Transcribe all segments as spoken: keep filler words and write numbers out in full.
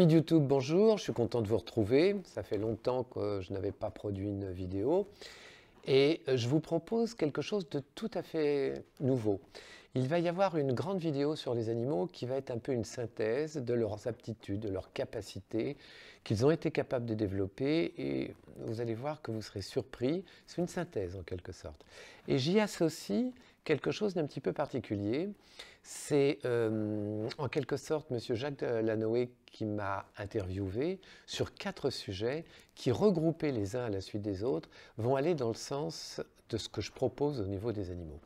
Amis de YouTube, bonjour, je suis content de vous retrouver. Ça fait longtemps que je n'avais pas produit une vidéo et je vous propose quelque chose de tout à fait nouveau. Il va y avoir une grande vidéo sur les animaux qui va être un peu une synthèse de leurs aptitudes, de leurs capacités qu'ils ont été capables de développer et vous allez voir que vous serez surpris. C'est une synthèse en quelque sorte. Et j'y associe quelque chose d'un petit peu particulier. C'est euh, en quelque sorte monsieur Jacques Delanoe qui m'a interviewé sur quatre sujets qui, regroupés les uns à la suite des autres, vont aller dans le sens de ce que je propose au niveau des animaux.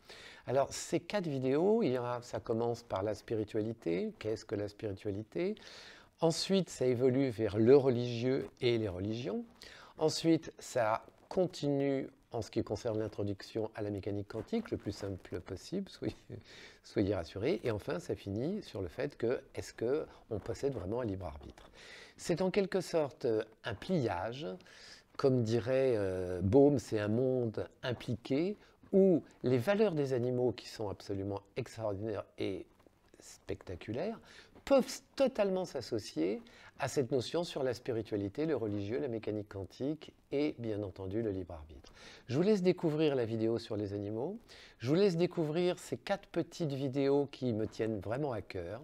Alors ces quatre vidéos, il y a, ça commence par la spiritualité, qu'est-ce que la spiritualité? Ensuite ça évolue vers le religieux et les religions. Ensuite ça continue en ce qui concerne l'introduction à la mécanique quantique, le plus simple possible, soyez, soyez rassurés. Et enfin, ça finit sur le fait que, est-ce qu'on possède vraiment un libre arbitre? C'est en quelque sorte un pliage, comme dirait euh, Bohm, c'est un monde impliqué, où les valeurs des animaux, qui sont absolument extraordinaires et spectaculaires, peuvent totalement s'associer à cette notion sur la spiritualité, le religieux, la mécanique quantique et bien entendu le libre arbitre. Je vous laisse découvrir la vidéo sur les animaux, je vous laisse découvrir ces quatre petites vidéos qui me tiennent vraiment à cœur.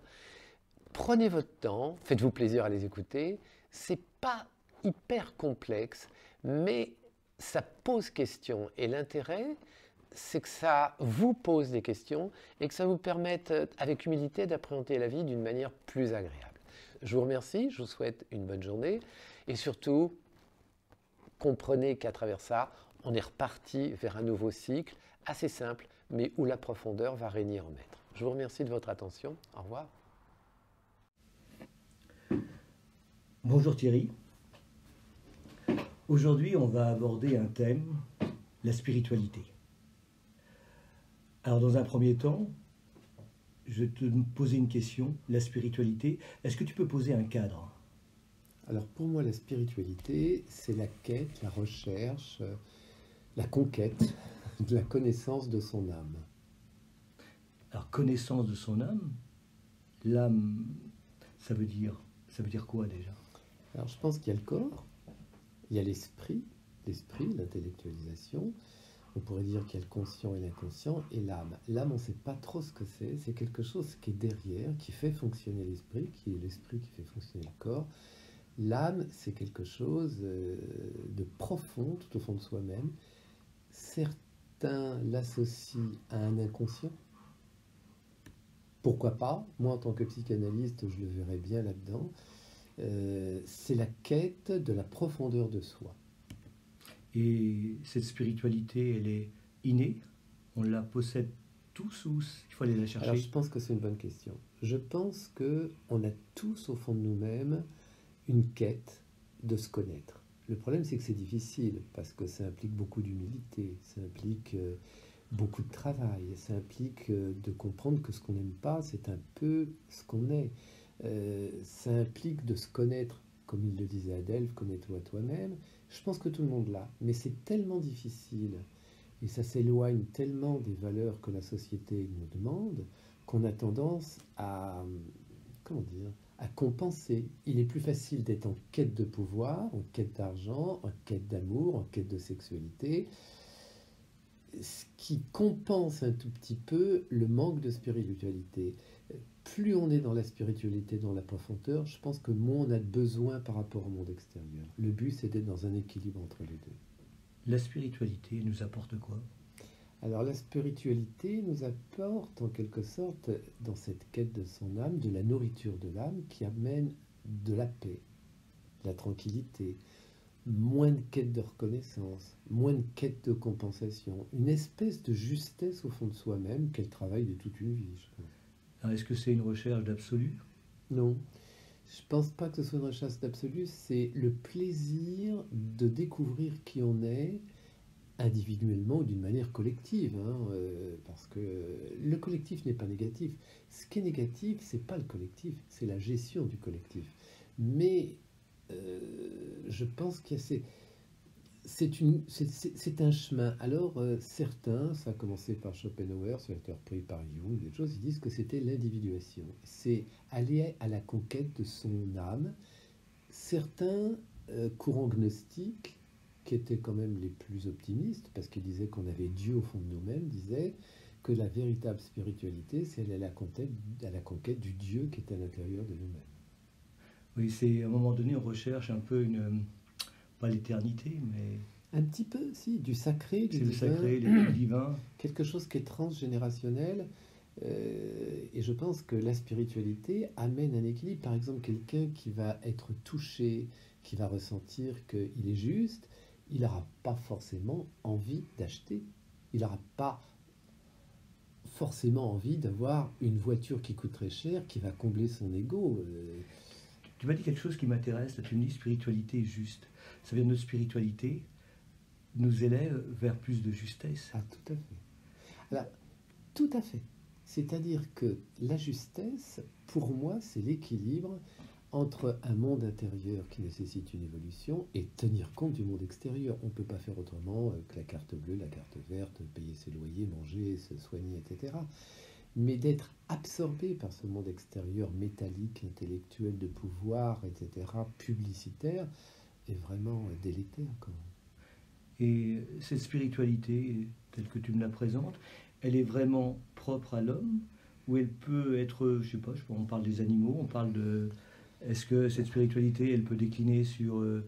Prenez votre temps, faites-vous plaisir à les écouter, c'est pas hyper complexe mais ça pose question et l'intérêt c'est que ça vous pose des questions et que ça vous permette, avec humilité, d'appréhender la vie d'une manière plus agréable. Je vous remercie, je vous souhaite une bonne journée et surtout, comprenez qu'à travers ça, on est reparti vers un nouveau cycle assez simple, mais où la profondeur va régner en maître. Je vous remercie de votre attention. Au revoir. Bonjour Thierry. Aujourd'hui, on va aborder un thème, la spiritualité. Alors dans un premier temps, je vais te poser une question, la spiritualité, est-ce que tu peux poser un cadre? Alors pour moi la spiritualité, c'est la quête, la recherche, la conquête de la connaissance de son âme. Alors connaissance de son âme, l'âme, ça veut dire, ça veut dire quoi déjà? Alors je pense qu'il y a le corps, il y a l'esprit, l'esprit, l'intellectualisation. On pourrait dire qu'il y a le conscient et l'inconscient, et l'âme. L'âme, on ne sait pas trop ce que c'est, c'est quelque chose qui est derrière, qui fait fonctionner l'esprit, qui est l'esprit qui fait fonctionner le corps. L'âme, c'est quelque chose de profond, tout au fond de soi-même. Certains l'associent à un inconscient. Pourquoi pas? Moi, en tant que psychanalyste, je le verrais bien là-dedans. Euh, c'est la quête de la profondeur de soi. Et cette spiritualité, elle est innée? On la possède tous ou il faut aller la chercher? Alors, je pense que c'est une bonne question. Je pense qu'on a tous au fond de nous-mêmes une quête de se connaître. Le problème, c'est que c'est difficile parce que ça implique beaucoup d'humilité, ça implique beaucoup de travail, ça implique de comprendre que ce qu'on n'aime pas, c'est un peu ce qu'on est. Euh, ça implique de se connaître, comme il le disait à Delphes, connais-toi toi-même. Je pense que tout le monde l'a, mais c'est tellement difficile et ça s'éloigne tellement des valeurs que la société nous demande qu'on a tendance à, comment dire, à compenser. Il est plus facile d'être en quête de pouvoir, en quête d'argent, en quête d'amour, en quête de sexualité, ce qui compense un tout petit peu le manque de spiritualité. Plus on est dans la spiritualité, dans la profondeur, je pense que moins on a de besoin par rapport au monde extérieur. Le but, c'est d'être dans un équilibre entre les deux. La spiritualité nous apporte quoi? Alors la spiritualité nous apporte en quelque sorte, dans cette quête de son âme, de la nourriture de l'âme qui amène de la paix, de la tranquillité, moins de quête de reconnaissance, moins de quête de compensation, une espèce de justesse au fond de soi-même qu'elle travaille de toute une vie, je pense. Est-ce que c'est une recherche d'absolu? Non, je ne pense pas que ce soit une recherche d'absolu, c'est le plaisir de découvrir qui on est individuellement ou d'une manière collective, hein, euh, parce que le collectif n'est pas négatif. Ce qui est négatif, ce n'est pas le collectif, c'est la gestion du collectif. Mais euh, je pense que c'est... C'est un chemin. Alors, euh, certains, ça a commencé par Schopenhauer, ça a été repris par Jung, des choses, ils disent que c'était l'individuation. C'est aller à la conquête de son âme, certains euh, courants gnostiques, qui étaient quand même les plus optimistes, parce qu'ils disaient qu'on avait Dieu au fond de nous-mêmes, disaient que la véritable spiritualité, c'est elle à la conquête, à la conquête du Dieu qui est à l'intérieur de nous-mêmes. Oui, c'est à un moment donné, on recherche un peu une... pas l'éternité, mais... Un petit peu, si, du sacré, du divin. C'est le sacré, le divin. Quelque chose qui est transgénérationnel. Euh, et je pense que la spiritualité amène un équilibre. Par exemple, quelqu'un qui va être touché, qui va ressentir qu'il est juste, il n'aura pas forcément envie d'acheter. Il n'aura pas forcément envie d'avoir une voiture qui coûte très cher, qui va combler son ego. Euh... Tu m'as dit quelque chose qui m'intéresse. Tu me dis spiritualité juste. Ça veut dire notre spiritualité nous élève vers plus de justesse. Ah, tout à fait. Alors, tout à fait. C'est-à-dire que la justesse, pour moi, c'est l'équilibre entre un monde intérieur qui nécessite une évolution et tenir compte du monde extérieur. On ne peut pas faire autrement que la carte bleue, la carte verte, payer ses loyers, manger, se soigner, et cetera. Mais d'être absorbé par ce monde extérieur métallique, intellectuel, de pouvoir, et cetera, publicitaire, est vraiment délétère quand même. Et cette spiritualité, telle que tu me la présentes, elle est vraiment propre à l'homme, ou elle peut être, je sais pas, je sais pas, on parle des animaux, on parle de... Est-ce que cette spiritualité, elle peut décliner sur euh,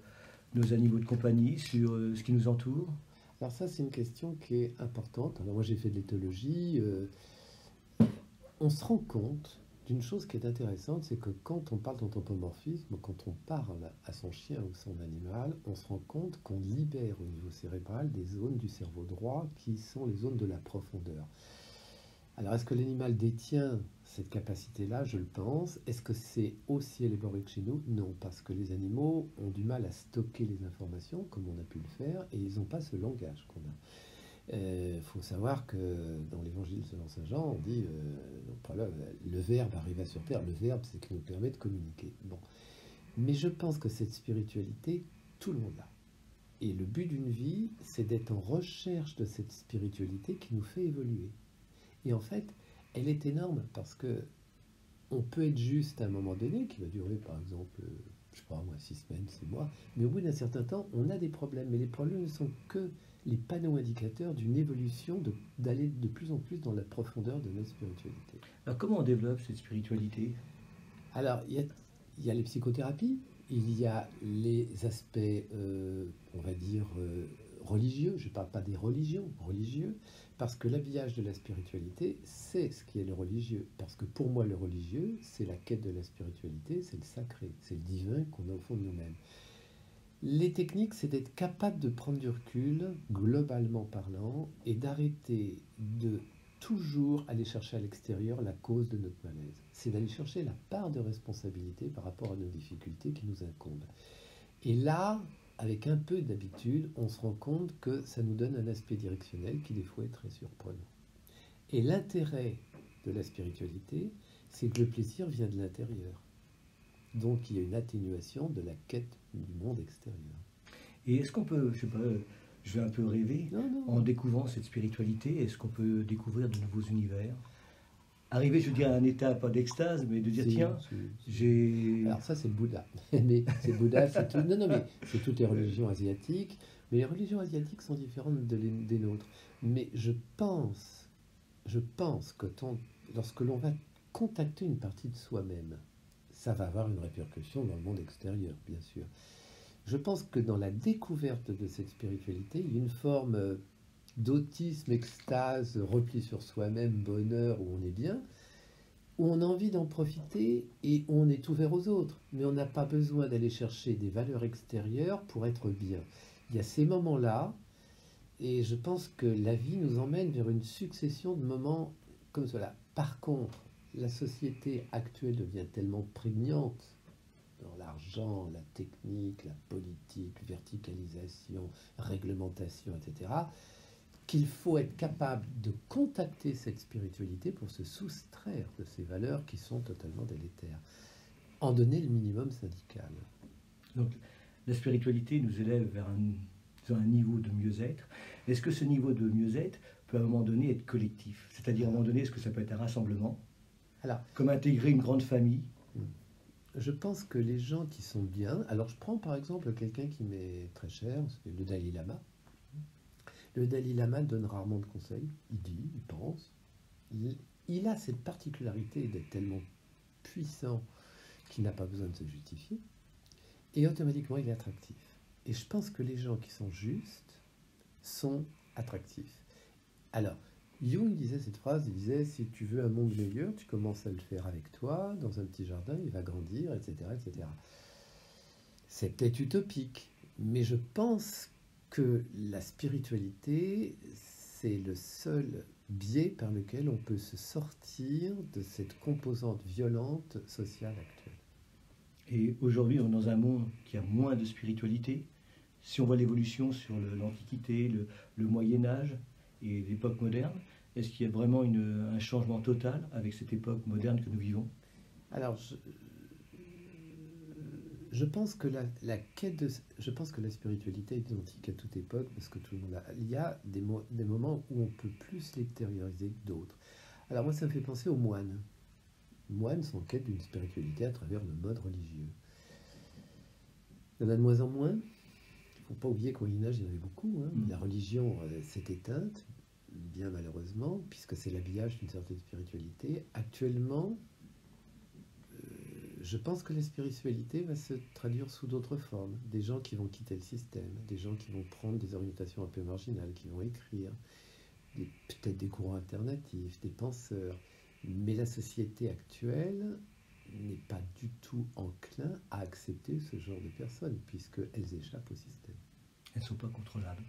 nos animaux de compagnie, sur euh, ce qui nous entoure? Alors ça, c'est une question qui est importante. Alors moi, j'ai fait de l'éthologie. Euh, on se rend compte d'une chose qui est intéressante, c'est que quand on parle d'anthropomorphisme, quand on parle à son chien ou son animal, on se rend compte qu'on libère au niveau cérébral des zones du cerveau droit qui sont les zones de la profondeur. Alors, est-ce que l'animal détient cette capacité-là? Je le pense. Est-ce que c'est aussi élaboré que chez nous? Non, parce que les animaux ont du mal à stocker les informations, comme on a pu le faire, et ils n'ont pas ce langage qu'on a. Il euh, faut savoir que dans l'évangile selon saint Jean, on dit euh, donc, là, le verbe arriva sur terre, le verbe c'est ce qui nous permet de communiquer. Bon. Mais je pense que cette spiritualité, tout le monde l'a. Et le but d'une vie, c'est d'être en recherche de cette spiritualité qui nous fait évoluer. Et en fait, elle est énorme parce que on peut être juste à un moment donné, qui va durer par exemple, je sais pas moi, six semaines, six mois, mais au bout d'un certain temps, on a des problèmes. Mais les problèmes ne sont que les panneaux indicateurs d'une évolution, d'aller de, de plus en plus dans la profondeur de notre spiritualité. Alors comment on développe cette spiritualité? Alors, il y a, y a les psychothérapies, il y a les aspects, euh, on va dire, euh, religieux, je ne parle pas des religions, religieux, parce que l'habillage de la spiritualité, c'est ce qui est le religieux. Parce que pour moi, le religieux, c'est la quête de la spiritualité, c'est le sacré, c'est le divin qu'on a au fond de nous-mêmes. Les techniques, c'est d'être capable de prendre du recul, globalement parlant, et d'arrêter de toujours aller chercher à l'extérieur la cause de notre malaise. C'est d'aller chercher la part de responsabilité par rapport à nos difficultés qui nous incombent. Et là, avec un peu d'habitude, on se rend compte que ça nous donne un aspect directionnel qui, des fois, est très surprenant. Et l'intérêt de la spiritualité, c'est que le plaisir vient de l'intérieur. Donc, il y a une atténuation de la quête du monde extérieur. Et est-ce qu'on peut, je sais pas, je vais un peu rêver, non, non, en découvrant cette spiritualité, est-ce qu'on peut découvrir de nouveaux univers? Arriver, je veux dire, à un état, pas d'extase, mais de dire, tiens, j'ai... Alors ça, c'est le Bouddha. Mais c'est Bouddha, c'est tout... Non, non, mais c'est toutes les religions asiatiques. Mais les religions asiatiques sont différentes de les, des nôtres. Mais je pense, je pense que ton, lorsque l'on va contacter une partie de soi-même, ça va avoir une répercussion dans le monde extérieur, bien sûr. Je pense que dans la découverte de cette spiritualité, il y a une forme d'autisme, extase, repli sur soi-même, bonheur, où on est bien, où on a envie d'en profiter et où on est ouvert aux autres. Mais on n'a pas besoin d'aller chercher des valeurs extérieures pour être bien. Il y a ces moments-là, et je pense que la vie nous emmène vers une succession de moments comme cela. Par contre, la société actuelle devient tellement prégnante dans l'argent, la technique, la politique, verticalisation, réglementation, et cetera, qu'il faut être capable de contacter cette spiritualité pour se soustraire de ces valeurs qui sont totalement délétères. En donner le minimum syndical. Donc, la spiritualité nous élève vers un, un niveau de mieux-être. Est-ce que ce niveau de mieux-être peut à un moment donné être collectif? C'est-à-dire, à un moment donné, est-ce que ça peut être un rassemblement? Alors, comme intégrer une grande famille, je pense que les gens qui sont bien... Alors, je prends par exemple quelqu'un qui m'est très cher, le Dalaï-Lama. Le Dalaï-Lama donne rarement de conseils. Il dit, il pense. Il, il a cette particularité d'être tellement puissant qu'il n'a pas besoin de se justifier. Et automatiquement, il est attractif. Et je pense que les gens qui sont justes sont attractifs. Alors, Jung disait cette phrase, il disait, si tu veux un monde meilleur, tu commences à le faire avec toi, dans un petit jardin, il va grandir, et cetera et cetera. C'est peut-être utopique, mais je pense que la spiritualité, c'est le seul biais par lequel on peut se sortir de cette composante violente sociale actuelle. Et aujourd'hui, on est dans un monde qui a moins de spiritualité. Si on voit l'évolution sur l'Antiquité, le, le Moyen-Âge et l'époque moderne, est-ce qu'il y a vraiment une, un changement total avec cette époque moderne que nous vivons? Alors, je, je, pense que la, la quête de, je pense que la spiritualité est identique à toute époque, parce que tout le monde a, il y a des, mo des moments où on peut plus l'extérioriser que d'autres. Alors moi, ça me fait penser aux moines. Les moines sont en quête d'une spiritualité à travers le mode religieux. Il y en a de moins en moins. Il ne faut pas oublier qu'au Moyen-Âge, il y en avait beaucoup. Hein. Mmh. La religion euh, s'est éteinte, bien malheureusement, puisque c'est l'habillage d'une certaine spiritualité. Actuellement, euh, je pense que la spiritualité va se traduire sous d'autres formes. Des gens qui vont quitter le système, des gens qui vont prendre des orientations un peu marginales, qui vont écrire, peut-être des courants alternatifs, des penseurs. Mais la société actuelle n'est pas du tout enclin à accepter ce genre de personnes, puisqu'elles échappent au système. Elles ne sont pas contrôlables.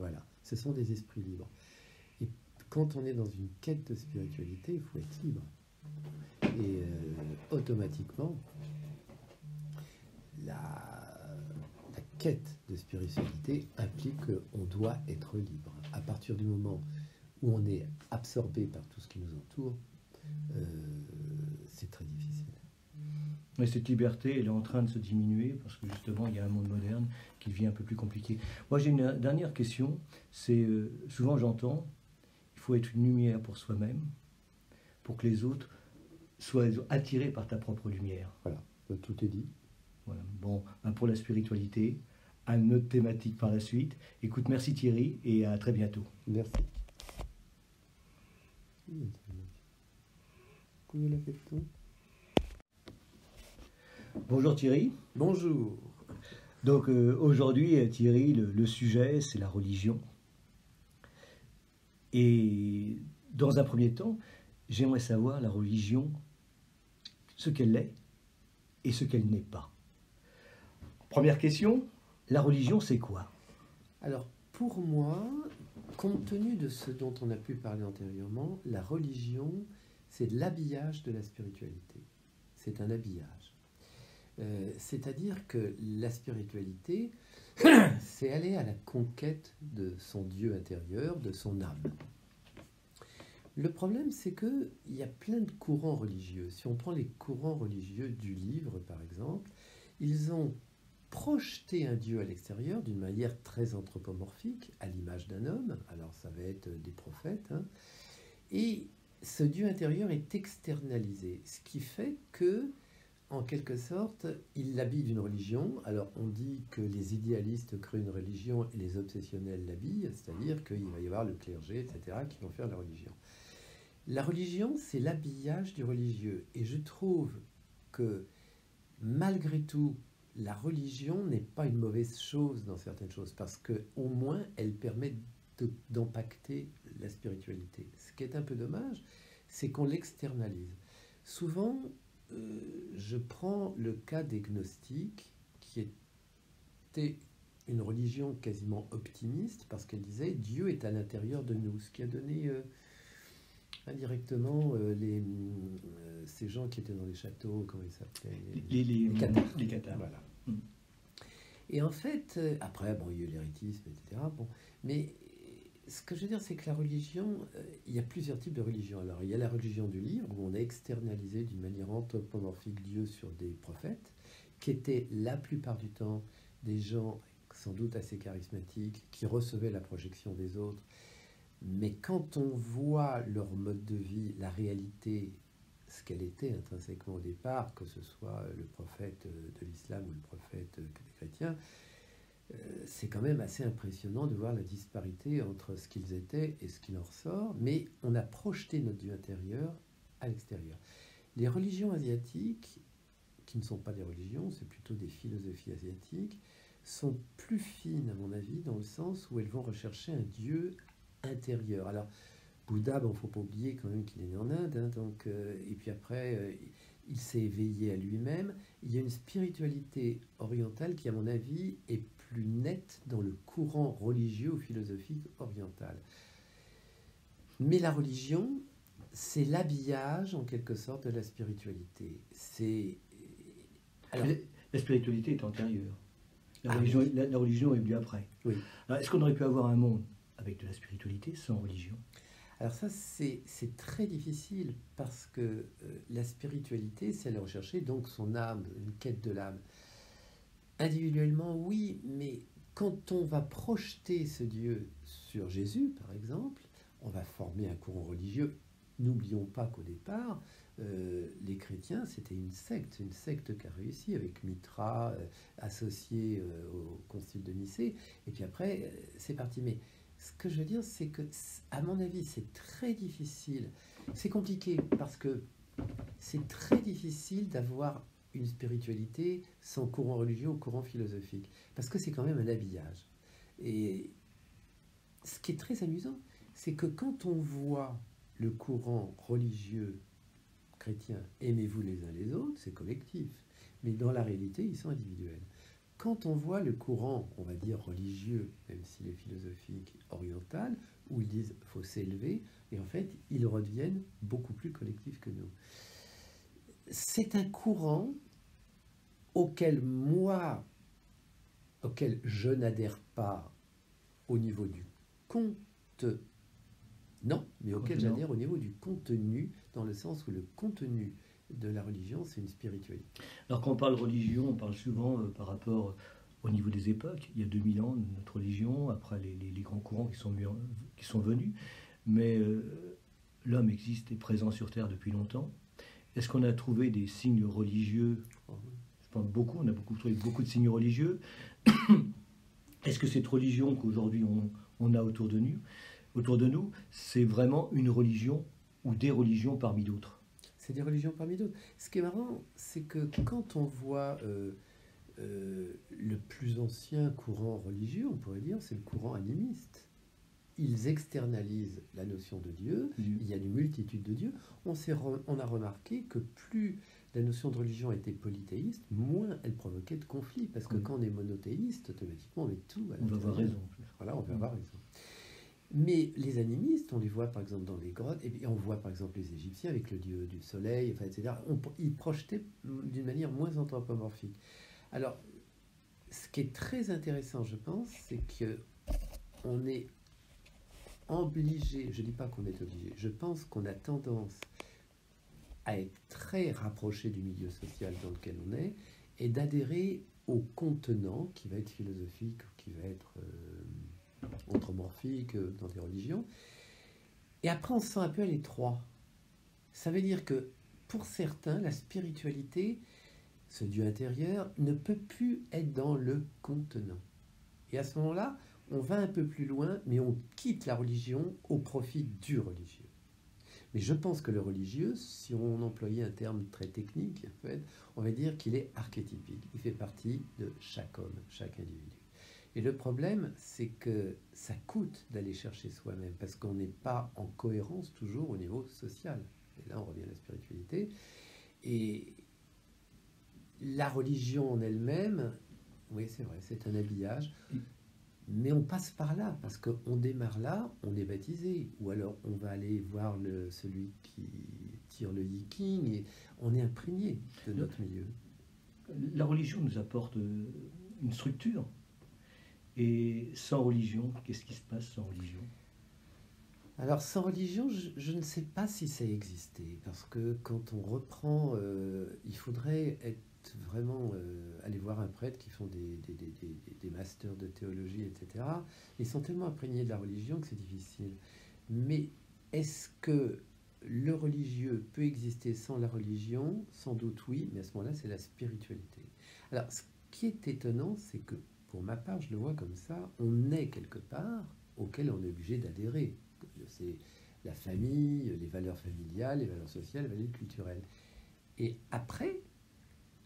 Voilà, ce sont des esprits libres. Et quand on est dans une quête de spiritualité, il faut être libre. Et euh, automatiquement, la, la quête de spiritualité implique qu'on doit être libre. À partir du moment où on est absorbé par tout ce qui nous entoure, Euh, c'est très difficile. Mais cette liberté, elle est en train de se diminuer parce que justement, il y a un monde moderne qui devient un peu plus compliqué. Moi, j'ai une dernière question. C'est euh, souvent, j'entends, il faut être une lumière pour soi-même, pour que les autres soient attirés par ta propre lumière. Voilà, tout est dit. Voilà. Bon, un pour la spiritualité, une autre thématique par la suite. Écoute, merci Thierry et à très bientôt. Merci. Combien la fait-on ? Bonjour Thierry. Bonjour. Donc euh, aujourd'hui Thierry, le, le sujet c'est la religion. Et dans un premier temps, j'aimerais savoir la religion, ce qu'elle est et ce qu'elle n'est pas. Première question, la religion c'est quoi ? Alors pour moi, compte tenu de ce dont on a pu parler antérieurement, la religion... c'est l'habillage de la spiritualité. C'est un habillage. Euh, C'est-à-dire que la spiritualité, c'est aller à la conquête de son Dieu intérieur, de son âme. Le problème, c'est qu'il y a plein de courants religieux. Si on prend les courants religieux du livre, par exemple, ils ont projeté un Dieu à l'extérieur d'une manière très anthropomorphique, à l'image d'un homme. Alors, ça va être des prophètes. Hein. Et... ce Dieu intérieur est externalisé, ce qui fait que, en quelque sorte, il l'habille d'une religion. Alors, on dit que les idéalistes créent une religion et les obsessionnels l'habillent, c'est-à-dire qu'il va y avoir le clergé, et cetera, qui vont faire la religion. La religion, c'est l'habillage du religieux. Et je trouve que, malgré tout, la religion n'est pas une mauvaise chose dans certaines choses, parce qu'au moins, elle permet d'impacter la spiritualité. Ce qui est un peu dommage, c'est qu'on l'externalise. Souvent, euh, je prends le cas des gnostiques, qui était une religion quasiment optimiste, parce qu'elle disait « Dieu est à l'intérieur de nous », ce qui a donné euh, indirectement euh, les, euh, ces gens qui étaient dans les châteaux, comment ils s'appelaient, les, les, les, les cathares. Les cathares. Voilà. Mmh. Et en fait, après, bon, il y a eu l'hérétisme, et cetera. Bon, mais... ce que je veux dire, c'est que la religion, euh, il y a plusieurs types de religions. Alors, il y a la religion du livre, où on a externalisé d'une manière anthropomorphique Dieu sur des prophètes, qui étaient la plupart du temps des gens sans doute assez charismatiques, qui recevaient la projection des autres. Mais quand on voit leur mode de vie, la réalité, ce qu'elle était intrinsèquement au départ, que ce soit le prophète de l'islam ou le prophète des chrétiens, c'est quand même assez impressionnant de voir la disparité entre ce qu'ils étaient et ce qu'il en ressort, mais on a projeté notre Dieu intérieur à l'extérieur. Les religions asiatiques, qui ne sont pas des religions, c'est plutôt des philosophies asiatiques, sont plus fines à mon avis dans le sens où elles vont rechercher un Dieu intérieur. Alors, Bouddha, bon, faut pas oublier quand même qu'il est né en Inde, hein, donc, euh, et puis après, euh, il s'est éveillé à lui-même. Il y a une spiritualité orientale qui, à mon avis, est plus nette dans le courant religieux ou philosophique oriental. Mais la religion, c'est l'habillage, en quelque sorte, de la spiritualité. C'est... Alors... La spiritualité est antérieure. La, ah, religion, oui. la, la religion est venue après. Oui. Est-ce qu'on aurait pu avoir un monde avec de la spiritualité sans religion ? Alors ça, c'est très difficile, parce que euh, la spiritualité, c'est aller rechercher donc son âme, une quête de l'âme. Individuellement, oui, mais quand on va projeter ce Dieu sur Jésus, par exemple, on va former un courant religieux. N'oublions pas qu'au départ, euh, les chrétiens, c'était une secte, une secte qui a réussi, avec Mitra, euh, associé euh, au concile de Nicée, et puis après, euh, c'est parti. Mais ce que je veux dire, c'est que, à mon avis, c'est très difficile, c'est compliqué, parce que c'est très difficile d'avoir une spiritualité sans courant religieux ou courant philosophique, parce que c'est quand même un habillage. Et ce qui est très amusant, c'est que quand on voit le courant religieux chrétien, aimez-vous les uns les autres, c'est collectif, mais dans la réalité, ils sont individuels. Quand on voit le courant, on va dire religieux, même s'il est philosophique, oriental, où ils disent « faut s'élever », et en fait, ils redeviennent beaucoup plus collectifs que nous. C'est un courant auquel moi, auquel je n'adhère pas au niveau du contenu, non, mais auquel j'adhère au niveau du contenu, dans le sens où le contenu de la religion, c'est une spiritualité. Alors quand on parle religion, on parle souvent euh, par rapport au niveau des époques. Il y a deux mille ans, notre religion, après les, les, les grands courants qui sont, qui sont venus. Mais euh, l'homme existe et présent sur Terre depuis longtemps. Est-ce qu'on a trouvé des signes religieux? Je pense beaucoup, on a beaucoup trouvé beaucoup de signes religieux. Est-ce que cette religion qu'aujourd'hui on, on a autour de nous, autour de nous, c'est vraiment une religion ou des religions parmi d'autres? C'est des religions parmi d'autres. Ce qui est marrant, c'est que quand on voit euh, euh, le plus ancien courant religieux, on pourrait dire, c'est le courant animiste. Ils externalisent la notion de Dieu, Dieu. Il y a une multitude de dieux. On, on a remarqué que plus la notion de religion était polythéiste, moins elle provoquait de conflits. Parce que oui. Quand on est monothéiste, automatiquement, on met tout à l'intérieur. On va avoir raison. Voilà, on va oui. avoir raison. Mais les animistes, on les voit par exemple dans les grottes, et on voit par exemple les Égyptiens avec le dieu du soleil, enfin, et cetera. On, ils projetaient d'une manière moins anthropomorphique. Alors, ce qui est très intéressant, je pense, c'est qu'on est obligé, je ne dis pas qu'on est obligé, je pense qu'on a tendance à être très rapproché du milieu social dans lequel on est, et d'adhérer au contenant qui va être philosophique, qui va être... Euh, anthropomorphique dans des religions, et après on se sent un peu à l'étroit. Ça veut dire que pour certains, la spiritualité, ce Dieu intérieur, ne peut plus être dans le contenant. Et à ce moment-là, on va un peu plus loin, mais on quitte la religion au profit du religieux. Mais je pense que le religieux, si on employait un terme très technique, en fait, on va dire qu'il est archétypique. Il fait partie de chaque homme, chaque individu. Et le problème, c'est que ça coûte d'aller chercher soi-même, parce qu'on n'est pas en cohérence toujours au niveau social. Et là, on revient à la spiritualité. Et la religion en elle-même, oui, c'est vrai, c'est un habillage. Mais on passe par là, parce qu'on démarre là, on est baptisé. Ou alors, on va aller voir le, celui qui tire le yiking, et on est imprégné de notre milieu. La religion nous apporte une structure. Et sans religion, qu'est-ce qui se passe sans religion? Alors sans religion, je, je ne sais pas si ça existait, parce que quand on reprend, euh, il faudrait être vraiment euh, aller voir un prêtre qui font des, des, des, des, des masters de théologie, et cetera. Ils sont tellement imprégnés de la religion que c'est difficile. Mais est-ce que le religieux peut exister sans la religion? Sans doute oui, mais à ce moment-là, c'est la spiritualité. Alors, ce qui est étonnant, c'est que, pour ma part, je le vois comme ça, on est quelque part auquel on est obligé d'adhérer. C'est la famille, les valeurs familiales, les valeurs sociales, les valeurs culturelles. Et après,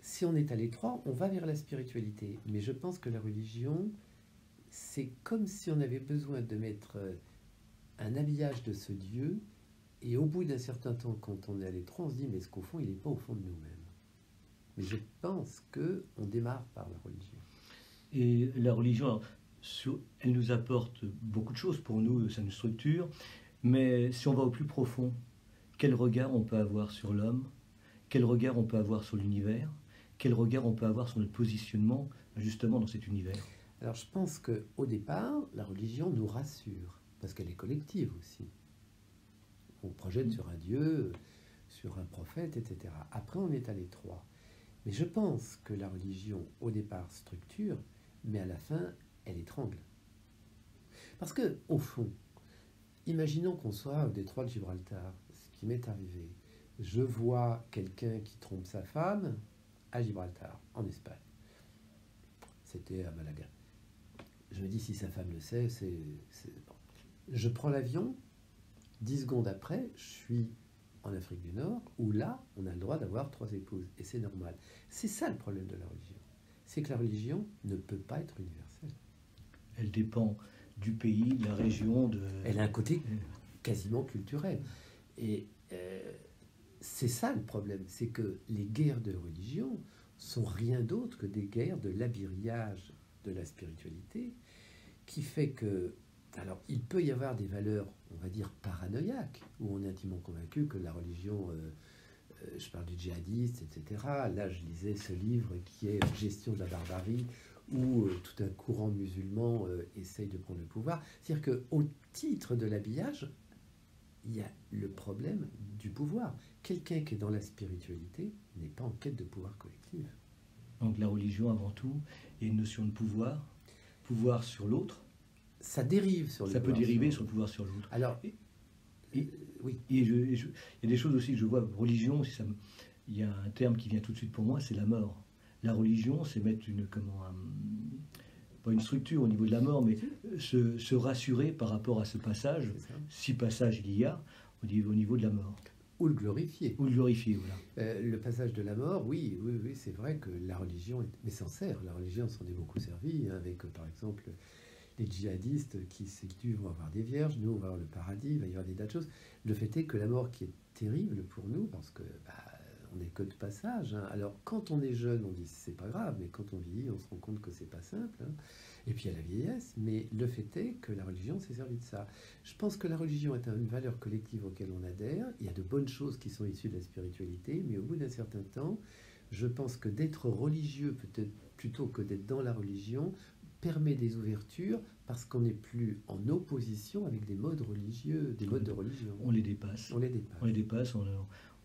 si on est à l'étroit, on va vers la spiritualité. Mais je pense que la religion, c'est comme si on avait besoin de mettre un habillage de ce Dieu, et au bout d'un certain temps, quand on est à l'étroit, on se dit, mais est-ce qu'au fond, il n'est pas au fond de nous-mêmes? Mais je pense qu'on démarre par la religion. Et la religion, alors, sur, elle nous apporte beaucoup de choses. Pour nous, ça nous structure. Mais si on va au plus profond, quel regard on peut avoir sur l'homme? Quel regard on peut avoir sur l'univers? Quel regard on peut avoir sur notre positionnement, justement, dans cet univers? Alors, je pense qu'au départ, la religion nous rassure, parce qu'elle est collective aussi. On projette sur un Dieu, sur un prophète, et cetera. Après, on est à l'étroit. Mais je pense que la religion, au départ, structure, mais à la fin, elle étrangle. Parce que, au fond, imaginons qu'on soit au détroit de Gibraltar, ce qui m'est arrivé. Je vois quelqu'un qui trompe sa femme à Gibraltar, en Espagne. C'était à Malaga. Je me dis, si sa femme le sait, c'est... Bon. Je prends l'avion, dix secondes après, je suis en Afrique du Nord, où là, on a le droit d'avoir trois épouses, et c'est normal. C'est ça le problème de la religion. C'est que la religion ne peut pas être universelle. Elle dépend du pays, de la région, de... Elle a un côté quasiment culturel. Et euh, c'est ça le problème, c'est que les guerres de religion sont rien d'autre que des guerres de l'habillage de la spiritualité, qui fait que... Alors, il peut y avoir des valeurs, on va dire, paranoïaques, où on est intimement convaincu que la religion, euh, euh, je parle du djihadiste, et cetera. Là, je lisais ce livre qui est « Gestion de la barbarie », où euh, tout un courant musulman euh, essaye de prendre le pouvoir. C'est-à-dire qu'au titre de l'habillage, il y a le problème du pouvoir. Quelqu'un qui est dans la spiritualité n'est pas en quête de pouvoir collectif. Donc la religion, avant tout, est une notion de pouvoir, pouvoir sur l'autre. Ça dérive sur le pouvoir. Ça peut dériver sur le pouvoir sur l'autre. Alors, et, et, oui. Et je, et je, il y a des choses aussi que je vois, religion, si ça me, il y a un terme qui vient tout de suite pour moi, c'est la mort. La religion, c'est mettre une, comment, un, pas une structure au niveau de la mort, mais se, se rassurer par rapport à ce passage, si passage il y a, au niveau, au niveau de la mort. Ou le glorifier. Ou le glorifier, voilà. Euh, le passage de la mort, oui, oui, oui, c'est vrai que la religion, est, mais s'en sert, la religion s'en est beaucoup servie, hein, avec, par exemple... les djihadistes qui séduisent vont avoir des vierges, nous on va avoir le paradis, il va y avoir des tas de choses. Le fait est que la mort qui est terrible pour nous, parce que bah, on n'est que de passage. Hein. Alors quand on est jeune, on dit c'est pas grave, mais quand on vieillit, on se rend compte que c'est pas simple. Hein. Et puis il y a la vieillesse, mais le fait est que la religion s'est servie de ça. Je pense que la religion est une valeur collective auquel on adhère. Il y a de bonnes choses qui sont issues de la spiritualité, mais au bout d'un certain temps, je pense que d'être religieux, peut-être plutôt que d'être dans la religion, permet des ouvertures parce qu'on n'est plus en opposition avec des modes religieux, des on modes de religion. On les dépasse. On les dépasse. On les dépasse, on,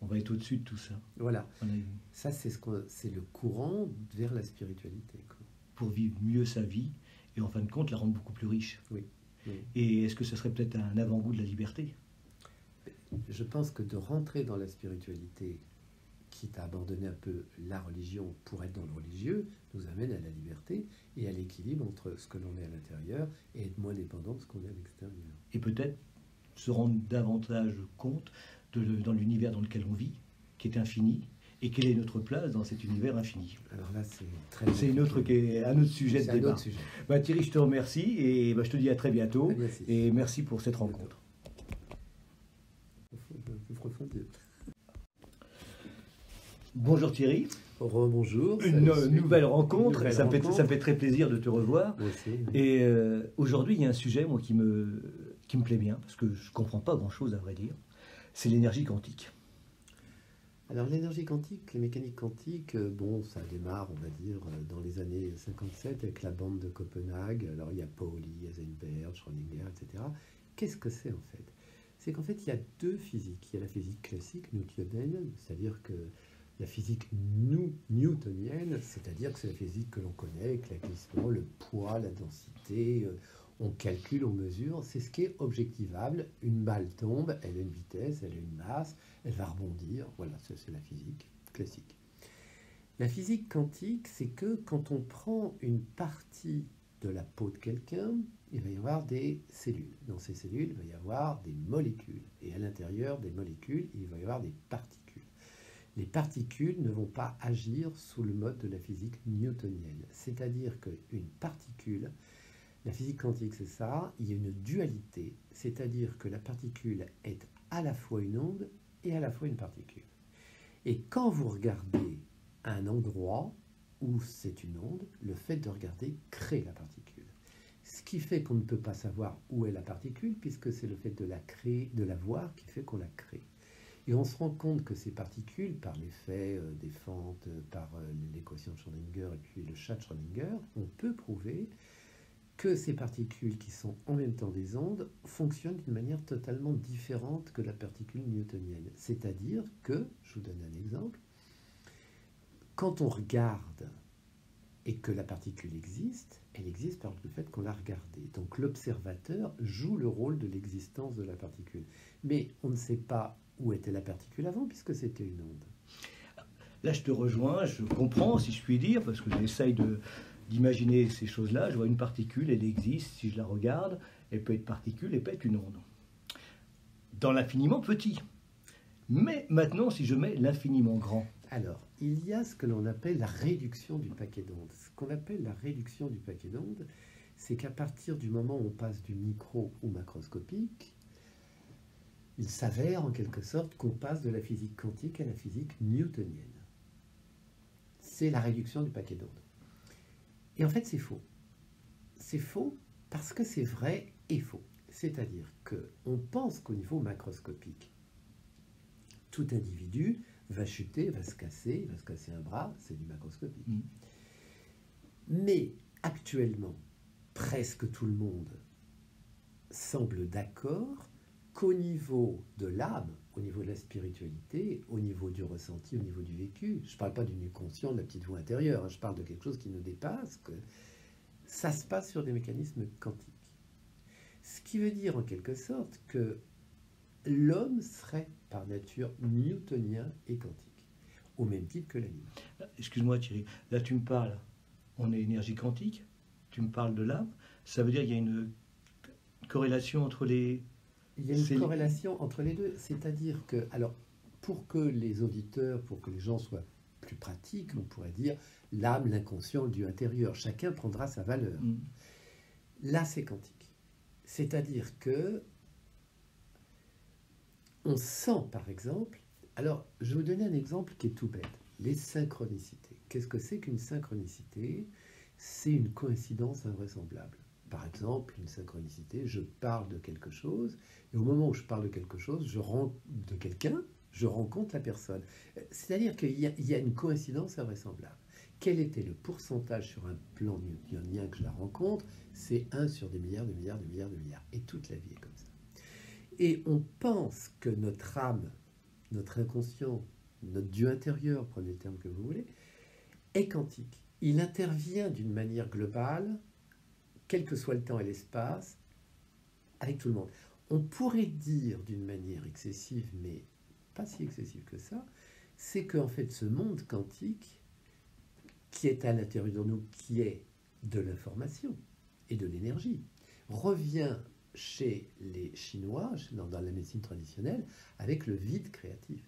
on va être au-dessus de tout ça. Voilà. Est... Ça, c'est ce qu'on, c'est le courant vers la spiritualité. Quoi. Pour vivre mieux sa vie et en fin de compte la rendre beaucoup plus riche. Oui. Oui. Et est-ce que ce serait peut-être un avant-goût de la liberté? Je pense que de rentrer dans la spiritualité, quitte à abandonner un peu la religion pour être dans le religieux, nous amène à la liberté et à l'équilibre entre ce que l'on est à l'intérieur et être moins dépendant de ce qu'on est à l'extérieur. Et peut-être se rendre davantage compte de le, dans l'univers dans lequel on vit, qui est infini, et quelle est notre place dans cet univers infini. Alors là, c'est très... C'est une autre, un autre sujet de débat. Sujet. Bah, Thierry, je te remercie et bah, je te dis à très bientôt. Merci. Et merci pour cette rencontre. Bonjour Thierry. Rebonjour. Une euh, nouvelle rencontre. Une nouvelle ça, rencontre. Fait, ça me fait très plaisir de te revoir. Moi aussi, oui. Et euh, aujourd'hui, il y a un sujet moi, qui, me, qui me plaît bien, parce que je ne comprends pas grand-chose à vrai dire. C'est l'énergie quantique. Alors l'énergie quantique, les mécaniques quantiques, bon, ça démarre, on va dire, dans les années cinquante-sept avec la bande de Copenhague. Alors il y a Pauli, Heisenberg, Schrödinger, et cetera. Qu'est-ce que c'est en fait? C'est qu'en fait, il y a deux physiques. Il y a la physique classique, newtonienne, c'est-à-dire que la physique new, newtonienne, c'est-à-dire que c'est la physique que l'on connaît, avec l'accomplissement, le poids, la densité, on calcule, on mesure, c'est ce qui est objectivable. Une balle tombe, elle a une vitesse, elle a une masse, elle va rebondir, voilà, c'est la physique classique. La physique quantique, c'est que quand on prend une partie de la peau de quelqu'un, il va y avoir des cellules. Dans ces cellules, il va y avoir des molécules. Et à l'intérieur des molécules, il va y avoir des particules. Les particules ne vont pas agir sous le mode de la physique newtonienne. C'est-à-dire qu'une particule, la physique quantique c'est ça, il y a une dualité. C'est-à-dire que la particule est à la fois une onde et à la fois une particule. Et quand vous regardez un endroit où c'est une onde, le fait de regarder crée la particule. Ce qui fait qu'on ne peut pas savoir où est la particule, puisque c'est le fait de la créer, de la voir, qui fait qu'on la crée. Et on se rend compte que ces particules, par l'effet des fentes, par l'équation de Schrödinger et puis le chat de Schrödinger, on peut prouver que ces particules qui sont en même temps des ondes fonctionnent d'une manière totalement différente que la particule newtonienne. C'est-à-dire que, je vous donne un exemple, quand on regarde et que la particule existe, elle existe par le fait qu'on l'a regardée. Donc l'observateur joue le rôle de l'existence de la particule. Mais on ne sait pas où était la particule avant, puisque c'était une onde. Là, je te rejoins, je comprends, si je puis dire, parce que j'essaye d'imaginer ces choses-là. Je vois une particule, elle existe, si je la regarde, elle peut être particule, elle peut être une onde. Dans l'infiniment petit. Mais maintenant, si je mets l'infiniment grand. Alors, il y a ce que l'on appelle la réduction du paquet d'ondes. Ce qu'on appelle la réduction du paquet d'ondes, c'est qu'à partir du moment où on passe du micro au macroscopique, il s'avère en quelque sorte qu'on passe de la physique quantique à la physique newtonienne. C'est la réduction du paquet d'ondes. Et en fait, c'est faux. C'est faux parce que c'est vrai et faux. C'est-à-dire qu'on pense qu'au niveau macroscopique, tout individu va chuter, va se casser, va se casser un bras, c'est du macroscopique. Mmh. Mais actuellement, presque tout le monde semble d'accord qu'au niveau de l'âme, au niveau de la spiritualité, au niveau du ressenti, au niveau du vécu, je ne parle pas du conscient, de la petite voix intérieure, hein, je parle de quelque chose qui nous dépasse, que ça se passe sur des mécanismes quantiques. Ce qui veut dire en quelque sorte que l'homme serait par nature newtonien et quantique, au même titre que l'animal. Excuse-moi Thierry, là tu me parles, on est énergie quantique, tu me parles de l'âme, ça veut dire qu'il y a une corrélation entre les... Il y a une corrélation entre les deux, c'est-à-dire que, alors, pour que les auditeurs, pour que les gens soient plus pratiques, on pourrait dire l'âme, l'inconscient, le Dieu intérieur, chacun prendra sa valeur. Mm. Là c'est quantique, c'est-à-dire que on sent, par exemple, alors je vais vous donner un exemple qui est tout bête, les synchronicités. Qu'est-ce que c'est qu'une synchronicité? C'est une coïncidence invraisemblable. Par exemple, une synchronicité, je parle de quelque chose, et au moment où je parle de quelque chose, je rends de quelqu'un, je rencontre la personne. C'est-à-dire qu'il y, y a une coïncidence invraisemblable. Quel était le pourcentage sur un plan newtonien que je la rencontre? C'est un sur des milliards, des milliards, des milliards, des milliards. Et toute la vie est comme ça. Et on pense que notre âme, notre inconscient, notre Dieu intérieur, prenez le terme que vous voulez, est quantique. Il intervient d'une manière globale, quel que soit le temps et l'espace, avec tout le monde. On pourrait dire d'une manière excessive, mais pas si excessive que ça, c'est qu'en fait ce monde quantique, qui est à l'intérieur de nous, qui est de l'information et de l'énergie, revient chez les Chinois, dans la médecine traditionnelle, avec le vide créatif.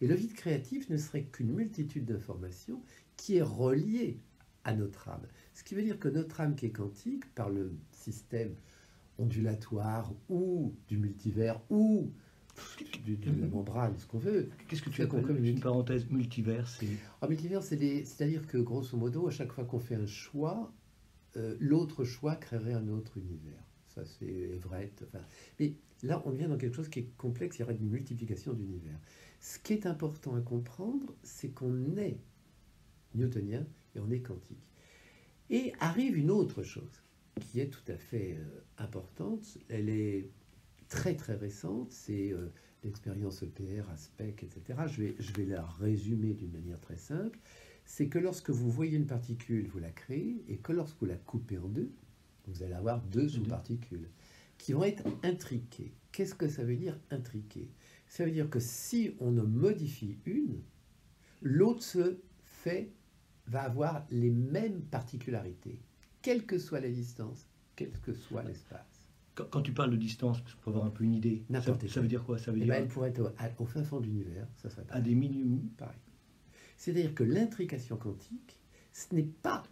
Et le vide créatif ne serait qu'une multitude d'informations qui est reliée à notre âme. Ce qui veut dire que notre âme qui est quantique, par le système ondulatoire ou du multivers ou de, de, de la membrane, ce qu'on veut. Qu'est-ce que tu appelles qu une parenthèse multivers? En multivers, c'est-à-dire que grosso modo, à chaque fois qu'on fait un choix, euh, l'autre choix créerait un autre univers. Ça c'est vrai, enfin, mais là on vient dans quelque chose qui est complexe, il y aurait une multiplication d'univers. Ce qui est important à comprendre, c'est qu'on est newtonien et on est quantique. Et arrive une autre chose qui est tout à fait euh, importante, elle est très très récente, c'est euh, l'expérience E P R, Aspect, et cetera. Je vais, je vais la résumer d'une manière très simple, c'est que lorsque vous voyez une particule, vous la créez, et que lorsque vous la coupez en deux, Vous allez avoir deux sous-particules qui vont être intriquées. Qu'est-ce que ça veut dire intriquées? Ça veut dire que si on en modifie une, l'autre se fait, va avoir les mêmes particularités, quelle que soit la distance, quel que soit l'espace. Quand, quand tu parles de distance, je peux avoir un peu une idée. N'importe ça, ça veut dire quoi? Ça veut dire ben, elle pourrait être au, au fin fond de l'univers, ça serait pareil. À des minimums, pareil. C'est-à-dire que l'intrication quantique, ce n'est pas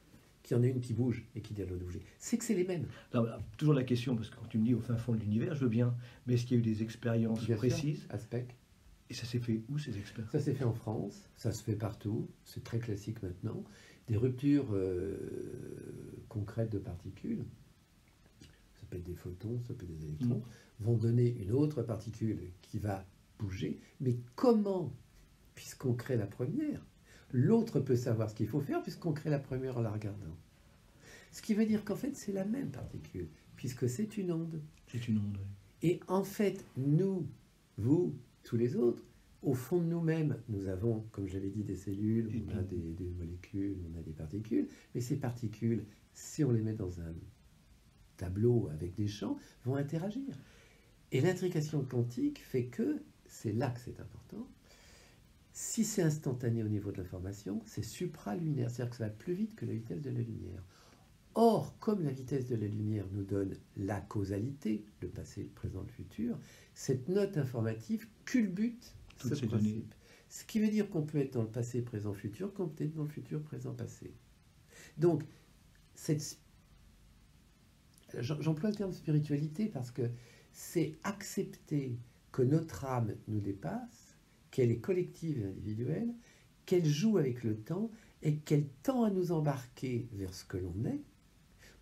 qu'il y en a une qui bouge et qui dit à l'autre bouger, c'est que c'est les mêmes. Non, toujours la question, parce que quand tu me dis au fin fond de l'univers, je veux bien, mais est-ce qu'il y a eu des expériences bien précises? Sûr, Aspect. Et ça s'est fait où, ces expériences? Ça s'est fait en France, ça se fait partout, c'est très classique maintenant, des ruptures euh, concrètes de particules, ça peut être des photons, ça peut être des électrons, mmh. vont donner une autre particule qui va bouger, mais comment, puisqu'on crée la première? L'autre peut savoir ce qu'il faut faire puisqu'on crée la première en la regardant. Ce qui veut dire qu'en fait, c'est la même particule, puisque c'est une onde. C'est une onde, oui. Et en fait, nous, vous, tous les autres, au fond de nous-mêmes, nous avons, comme j'avais dit, des cellules, et on a des, des molécules, on a des particules, mais ces particules, si on les met dans un tableau avec des champs, vont interagir. Et l'intrication quantique fait que, c'est là que c'est important, si c'est instantané au niveau de l'information, c'est supralunaire, c'est-à-dire que ça va plus vite que la vitesse de la lumière. Or, comme la vitesse de la lumière nous donne la causalité, le passé, le présent, le futur, cette note informative culbute toutes ce principe. Données. Ce qui veut dire qu'on peut être dans le passé, présent, futur, qu'on peut être dans le futur, présent, passé. Donc, cette... j'emploie le terme spiritualité parce que c'est accepter que notre âme nous dépasse, qu'elle est collective et individuelle, qu'elle joue avec le temps et qu'elle tend à nous embarquer vers ce que l'on est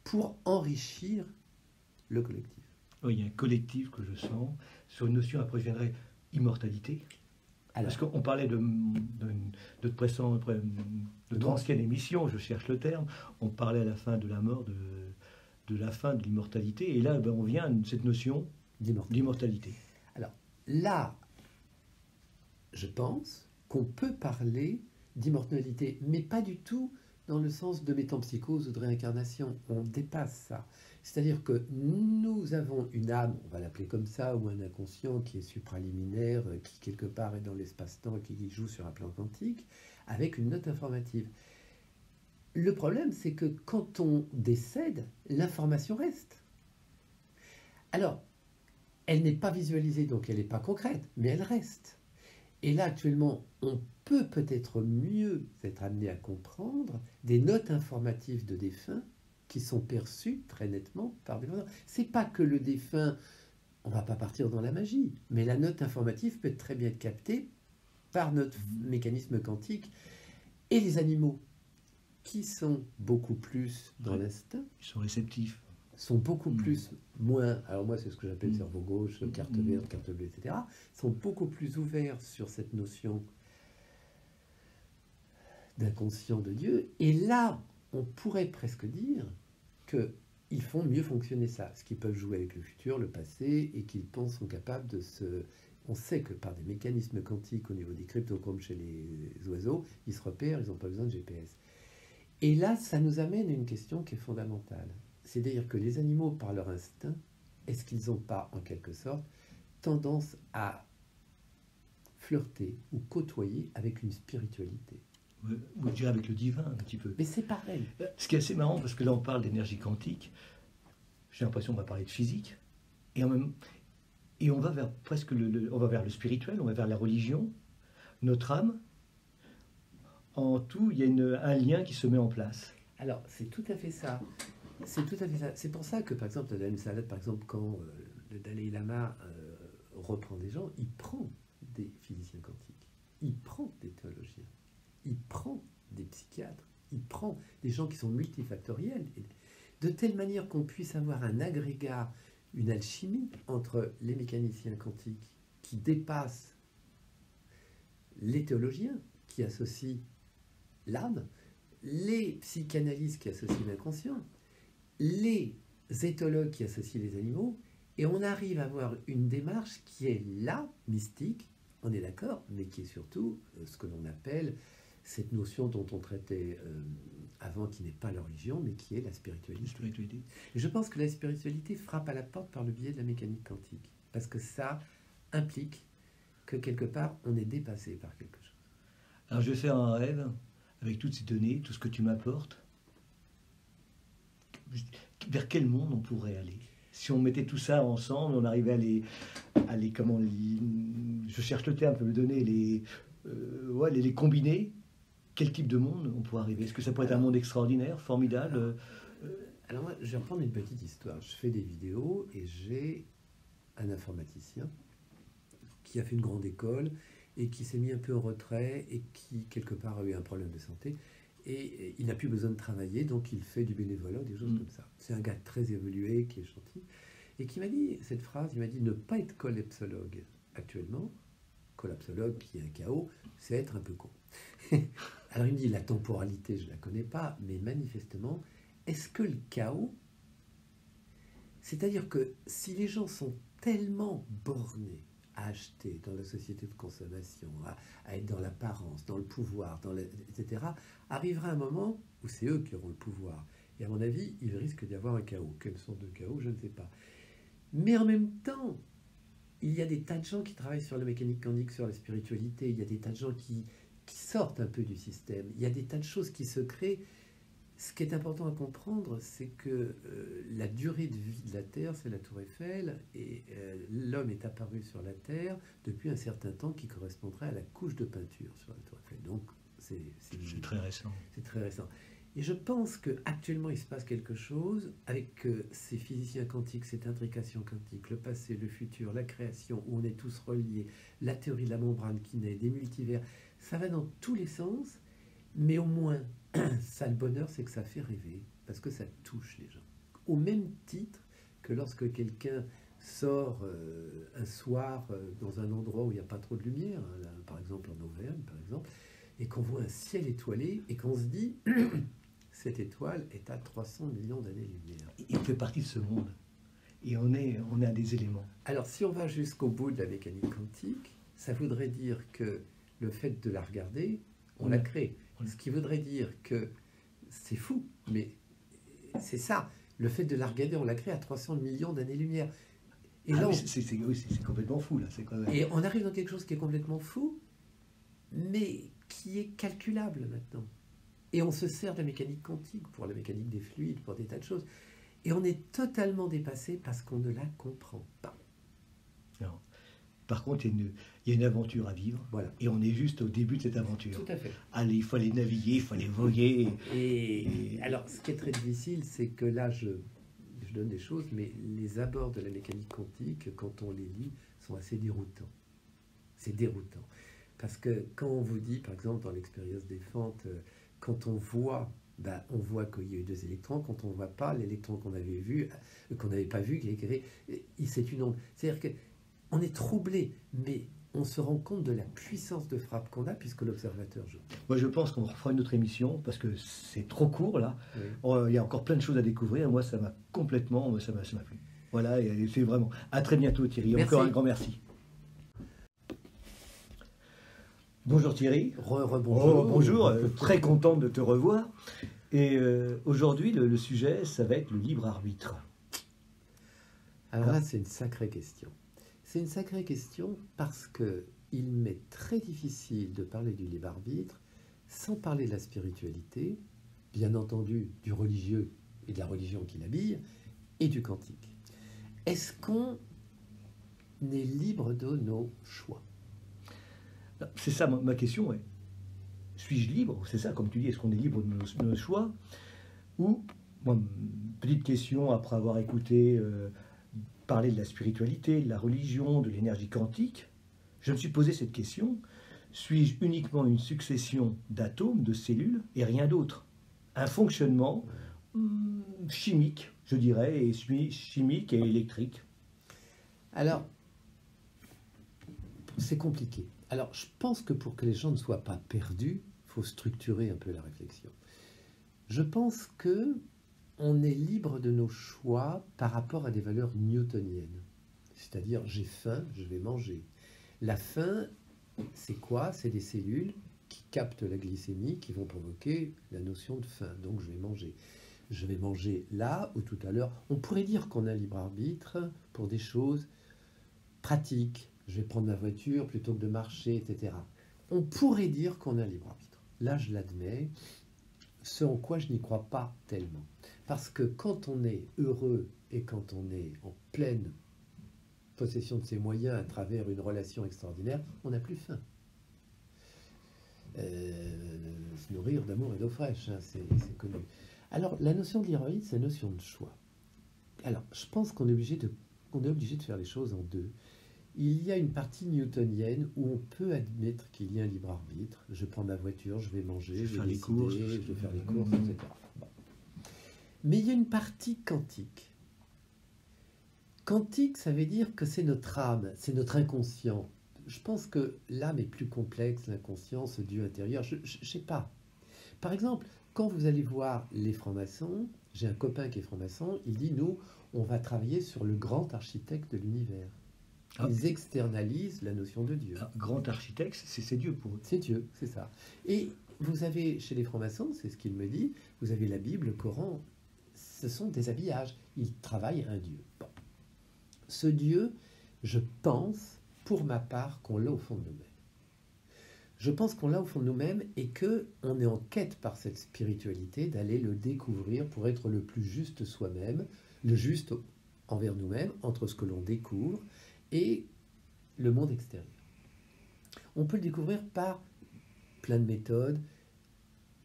pour enrichir le collectif. Oui, il y a un collectif que je sens. Sur une notion, après je viendrai, immortalité. Alors, parce qu'on parlait de, de, de, pressant, de notre ancienne émission, je cherche le terme, on parlait à la fin de la mort, de, de la fin de l'immortalité, et là ben, on vient à cette notion d'immortalité. Alors là, je pense qu'on peut parler d'immortalité, mais pas du tout dans le sens de métampsychose ou de réincarnation. On dépasse ça. C'est-à-dire que nous avons une âme, on va l'appeler comme ça, ou un inconscient qui est supraliminaire, qui quelque part est dans l'espace-temps, qui joue sur un plan quantique, avec une note informative. Le problème, c'est que quand on décède, l'information reste. Alors, elle n'est pas visualisée, donc elle n'est pas concrète, mais elle reste. Et là, actuellement, on peut peut-être mieux être amené à comprendre des notes informatives de défunts qui sont perçues très nettement par des voisins. C'est pas que le défunt, on ne va pas partir dans la magie, mais la note informative peut très bien être captée par notre mécanisme quantique et les animaux, qui sont beaucoup plus dans ouais, l'instinct. Ils sont réceptifs. Sont beaucoup mmh. plus, moins, alors moi c'est ce que j'appelle mmh. cerveau gauche, carte mmh. verte, carte bleue, et cetera, sont beaucoup plus ouverts sur cette notion d'inconscient de Dieu. Et là, on pourrait presque dire qu'ils font mieux fonctionner ça, ce qu'ils peuvent jouer avec le futur, le passé, et qu'ils pensent sont capables de se... On sait que par des mécanismes quantiques au niveau des cryptochromes chez les oiseaux, ils se repèrent, ils n'ont pas besoin de G P S. Et là, ça nous amène à une question qui est fondamentale. C'est-à-dire que les animaux, par leur instinct, est-ce qu'ils n'ont pas, en quelque sorte, tendance à flirter ou côtoyer avec une spiritualité? Oui, ou déjà avec le divin, un petit peu. Mais c'est pareil. Ce qui est assez marrant, parce que là, on parle d'énergie quantique, j'ai l'impression qu'on va parler de physique, et, en même, et on va vers presque le, le, on va vers le spirituel, on va vers la religion, notre âme. En tout, il y a une, un lien qui se met en place. Alors, c'est tout à fait ça. C'est tout à fait ça. C'est pour ça que, par exemple, la salade, par exemple, quand euh, le Dalaï-Lama euh, reprend des gens, il prend des physiciens quantiques, il prend des théologiens, il prend des psychiatres, il prend des gens qui sont multifactoriels, de telle manière qu'on puisse avoir un agrégat, une alchimie entre les mécaniciens quantiques qui dépassent les théologiens, qui associent l'âme, les psychanalystes qui associent l'inconscient, les éthologues qui associent les animaux, et on arrive à avoir une démarche qui est là, mystique, on est d'accord, mais qui est surtout ce que l'on appelle, cette notion dont on traitait euh, avant qui n'est pas leur religion, mais qui est la spiritualité. La spiritualité. Et je pense que la spiritualité frappe à la porte par le biais de la mécanique quantique, parce que ça implique que quelque part, on est dépassé par quelque chose. Alors je vais faire un rêve, avec toutes ces données, tout ce que tu m'apportes. Vers quel monde on pourrait aller? Si on mettait tout ça ensemble, on arrivait à les... À les comment, les, je cherche le terme, les données, les, euh, ouais, les, les combiner. Quel type de monde on pourrait arriver? Est-ce que ça pourrait être un monde extraordinaire, formidable? Alors, euh, alors moi, je vais reprendre une petite histoire. Je fais des vidéos et j'ai un informaticien qui a fait une grande école et qui s'est mis un peu en retrait et qui, quelque part, a eu un problème de santé. Et il n'a plus besoin de travailler, donc il fait du bénévolat, des choses mmh. comme ça. C'est un gars très évolué, qui est gentil. Et qui m'a dit cette phrase, il m'a dit ne pas être collapsologue actuellement, collapsologue qui est un chaos, c'est être un peu con. Alors il me dit la temporalité, je ne la connais pas, mais manifestement, est-ce que le chaos, c'est-à-dire que si les gens sont tellement bornés à acheter dans la société de consommation, à, à être dans l'apparence, dans le pouvoir, dans le, et cetera, arrivera un moment où c'est eux qui auront le pouvoir. Et à mon avis, il risque d'y avoir un chaos. Quelle sorte de chaos, je ne sais pas. Mais en même temps, il y a des tas de gens qui travaillent sur la mécanique quantique, sur la spiritualité, il y a des tas de gens qui, qui sortent un peu du système, il y a des tas de choses qui se créent. Ce qui est important à comprendre, c'est que euh, la durée de vie de la Terre, c'est la Tour Eiffel, et euh, l'homme est apparu sur la Terre depuis un certain temps qui correspondrait à la couche de peinture sur la Tour Eiffel. Donc, c'est très récent. C'est très récent. Et je pense qu'actuellement, il se passe quelque chose avec euh, ces physiciens quantiques, cette intrication quantique, le passé, le futur, la création, où on est tous reliés, la théorie de la membrane qui naît, des multivers. Ça va dans tous les sens, mais au moins, ça, le bonheur, c'est que ça fait rêver, parce que ça touche les gens. Au même titre que lorsque quelqu'un sort euh, un soir euh, dans un endroit où il n'y a pas trop de lumière, hein, là, par exemple en Auvergne, par exemple, et qu'on voit un ciel étoilé, et qu'on se dit... Cette étoile est à trois cents millions d'années-lumière. Il fait partie de ce monde. Et on est, on a des éléments. Alors, si on va jusqu'au bout de la mécanique quantique, ça voudrait dire que le fait de la regarder, on, on la crée. On... Ce qui voudrait dire que c'est fou, mais c'est ça. Le fait de la regarder, on la crée à trois cents millions d'années-lumière. Et ah, là, on... c'est oui, complètement fou, là. Quand même... Et on arrive dans quelque chose qui est complètement fou, mais qui est calculable maintenant. Et on se sert de la mécanique quantique pour la mécanique des fluides, pour des tas de choses. Et on est totalement dépassé parce qu'on ne la comprend pas. Non. Par contre, il y, une, il y a une aventure à vivre. Voilà. Et on est juste au début de cette aventure. Tout à fait. Allez, il faut aller naviguer, il faut aller voguer. Et, et alors, ce qui est très difficile, c'est que là, je, je donne des choses, mais les abords de la mécanique quantique, quand on les lit, sont assez déroutants. C'est déroutant. Parce que quand on vous dit, par exemple, dans l'expérience des fentes... Quand on voit, ben on voit qu'il y a eu deux électrons. Quand on ne voit pas, l'électron qu'on avait vu, qu'on n'avait pas vu, c'est une onde. C'est-à-dire qu'on est troublé, mais on se rend compte de la puissance de frappe qu'on a puisque l'observateur joue. Moi, je pense qu'on refera une autre émission parce que c'est trop court, là. Oui. Il y a encore plein de choses à découvrir. Moi, ça m'a complètement, ça m'a plu. Voilà, et c'est vraiment... À très bientôt, Thierry. Merci. Encore un grand merci. Bonjour Thierry. Re, re, bonjour. Oh, bonjour, euh, très content de te revoir. Et euh, aujourd'hui, le, le sujet, ça va être le libre arbitre. Alors là, c'est une sacrée question. C'est une sacrée question parce qu'il m'est très difficile de parler du libre arbitre sans parler de la spiritualité, bien entendu, du religieux et de la religion qui l'habille, et du quantique. Est-ce qu'on est libre de nos choix ? C'est ça ma question, ouais. Suis-je libre? C'est ça, comme tu dis, est-ce qu'on est libre de nos, de nos choix? Ou, bon, petite question, après avoir écouté euh, parler de la spiritualité, de la religion, de l'énergie quantique, je me suis posé cette question, suis-je uniquement une succession d'atomes, de cellules, et rien d'autre? Un fonctionnement hum, chimique, je dirais, et chimique et électrique. Alors, c'est compliqué. Alors, je pense que pour que les gens ne soient pas perdus, il faut structurer un peu la réflexion. Je pense qu'on est libre de nos choix par rapport à des valeurs newtoniennes. C'est-à-dire, j'ai faim, je vais manger. La faim, c'est quoi? C'est des cellules qui captent la glycémie, qui vont provoquer la notion de faim. Donc je vais manger. Je vais manger là ou tout à l'heure. On pourrait dire qu'on a libre arbitre pour des choses pratiques. Je vais prendre la voiture plutôt que de marcher, et cetera. On pourrait dire qu'on a libre arbitre. Là, je l'admets. Ce en quoi je n'y crois pas tellement. Parce que quand on est heureux et quand on est en pleine possession de ses moyens à travers une relation extraordinaire, on n'a plus faim. Euh, se nourrir d'amour et d'eau fraîche, hein, c'est connu. Alors, la notion de l'héroïne, c'est la notion de choix. Alors, je pense qu'on est obligé de, on est obligé de faire les choses en deux. Il y a une partie newtonienne où on peut admettre qu'il y a un libre arbitre. Je prends ma voiture, je vais manger, je vais faire les courses, je vais faire les courses, et cetera. Bon. Mais il y a une partie quantique. Quantique, ça veut dire que c'est notre âme, c'est notre inconscient. Je pense que l'âme est plus complexe, l'inconscient, ce Dieu intérieur, je ne sais pas. Par exemple, quand vous allez voir les francs-maçons, j'ai un copain qui est franc-maçon, il dit, nous, on va travailler sur le grand architecte de l'univers. Ils externalisent la notion de Dieu. Un grand architecte, c'est Dieu pour eux. C'est Dieu, c'est ça. Et vous avez, chez les francs-maçons, c'est ce qu'il me dit, vous avez la Bible, le Coran, ce sont des habillages. Ils travaillent un Dieu. Bon. Ce Dieu, je pense, pour ma part, qu'on l'a au fond de nous-mêmes. Je pense qu'on l'a au fond de nous-mêmes et qu'on est en quête par cette spiritualité d'aller le découvrir pour être le plus juste soi-même, le juste envers nous-mêmes, entre ce que l'on découvre et le monde extérieur. On peut le découvrir par plein de méthodes,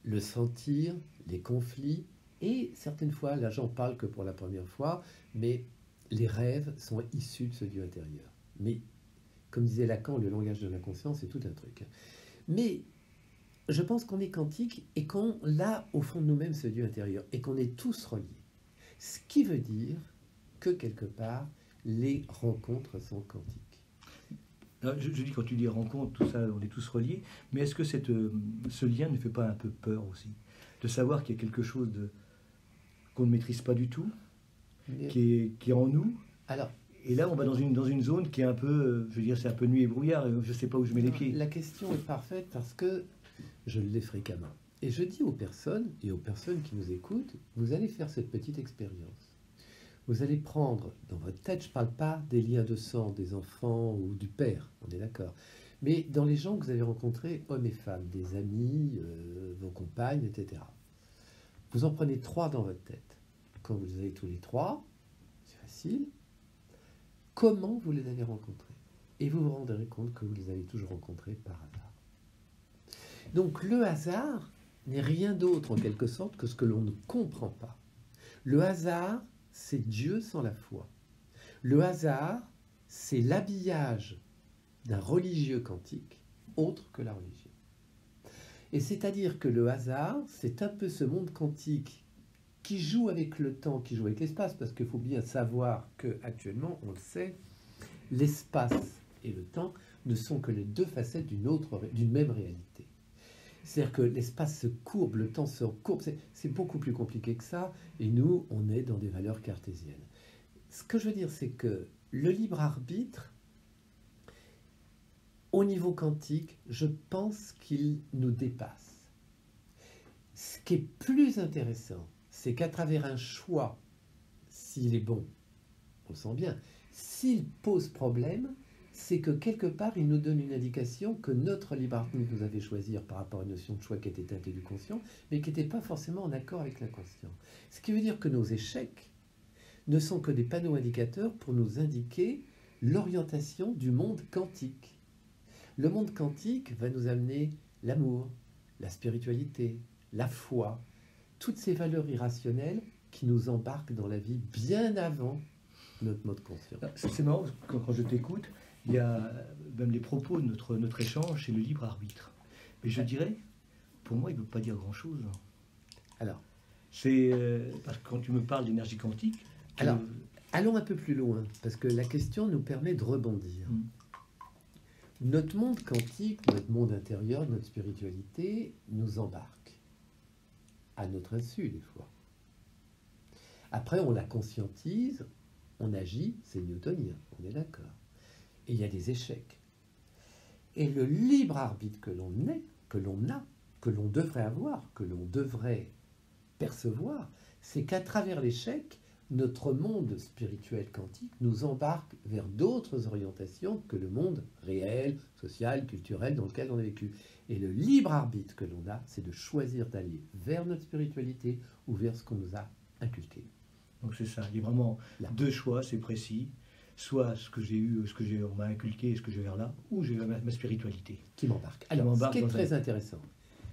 le sentir, les conflits, et certaines fois, là j'en parle que pour la première fois, mais les rêves sont issus de ce Dieu intérieur. Mais, comme disait Lacan, le langage de la conscience, c'est tout un truc. Mais, je pense qu'on est quantique et qu'on a au fond de nous-mêmes ce Dieu intérieur, et qu'on est tous reliés. Ce qui veut dire que, quelque part, les rencontres sont quantiques. Alors, je, je dis, quand tu dis rencontre, tout ça, on est tous reliés, mais est-ce que cette, euh, ce lien ne fait pas un peu peur aussi? De savoir qu'il y a quelque chose qu'on ne maîtrise pas du tout, mais... qui, est, qui est en nous. Alors, et là, on va dans une, dans une zone qui est un peu, euh, je veux dire, c'est un peu nuit et brouillard, et je ne sais pas où je mets les pieds. La question est parfaite parce que je l'ai fréquemment. Et je dis aux personnes, et aux personnes qui nous écoutent, vous allez faire cette petite expérience. Vous allez prendre dans votre tête, je ne parle pas des liens de sang, des enfants ou du père, on est d'accord, mais dans les gens que vous avez rencontrés, hommes et femmes, des amis, euh, vos compagnes, et cetera. Vous en prenez trois dans votre tête. Quand vous les avez tous les trois, c'est facile, comment vous les avez rencontrés? Et vous vous rendrez compte que vous les avez toujours rencontrés par hasard. Donc le hasard n'est rien d'autre en quelque sorte que ce que l'on ne comprend pas. Le hasard, c'est Dieu sans la foi. Le hasard, c'est l'habillage d'un religieux quantique autre que la religion. Et c'est-à-dire que le hasard, c'est un peu ce monde quantique qui joue avec le temps, qui joue avec l'espace, parce qu'il faut bien savoir qu'actuellement, on le sait, l'espace et le temps ne sont que les deux facettes d'une autre, d'une même réalité. C'est-à-dire que l'espace se courbe, le temps se courbe, c'est beaucoup plus compliqué que ça, et nous, on est dans des valeurs cartésiennes. Ce que je veux dire, c'est que le libre arbitre, au niveau quantique, je pense qu'il nous dépasse. Ce qui est plus intéressant, c'est qu'à travers un choix, s'il est bon, on le sent bien, s'il pose problème, c'est que quelque part, il nous donne une indication que notre libre arbitre nous avait choisi par rapport à une notion de choix qui était teintée du conscient, mais qui n'était pas forcément en accord avec l'inconscient. Ce qui veut dire que nos échecs ne sont que des panneaux indicateurs pour nous indiquer l'orientation du monde quantique. Le monde quantique va nous amener l'amour, la spiritualité, la foi, toutes ces valeurs irrationnelles qui nous embarquent dans la vie bien avant notre mode conscient. C'est marrant, quand je t'écoute, il y a même les propos de notre, notre échange, c'est le libre arbitre. Mais je dirais, pour moi, il ne veut pas dire grand-chose. Alors, c'est euh, parce que quand tu me parles d'énergie quantique... Alors, me... allons un peu plus loin, parce que la question nous permet de rebondir. Hum. Notre monde quantique, notre monde intérieur, notre spiritualité nous embarque, à notre insu, des fois. Après, on la conscientise, on agit, c'est newtonien, on est d'accord. Et il y a des échecs. Et le libre arbitre que l'on est, que l'on a, que l'on devrait avoir, que l'on devrait percevoir, c'est qu'à travers l'échec, notre monde spirituel quantique nous embarque vers d'autres orientations que le monde réel, social, culturel dans lequel on a vécu. Et le libre arbitre que l'on a, c'est de choisir d'aller vers notre spiritualité ou vers ce qu'on nous a inculqué. Donc c'est ça, il y a vraiment là deux choix, c'est précis. Soit ce que j'ai eu, ce que j'ai m'a inculqué, ce que je vais vers là, ou je vais vers ma, ma spiritualité. Qui m'embarque. Alors, ce qui est très intéressant,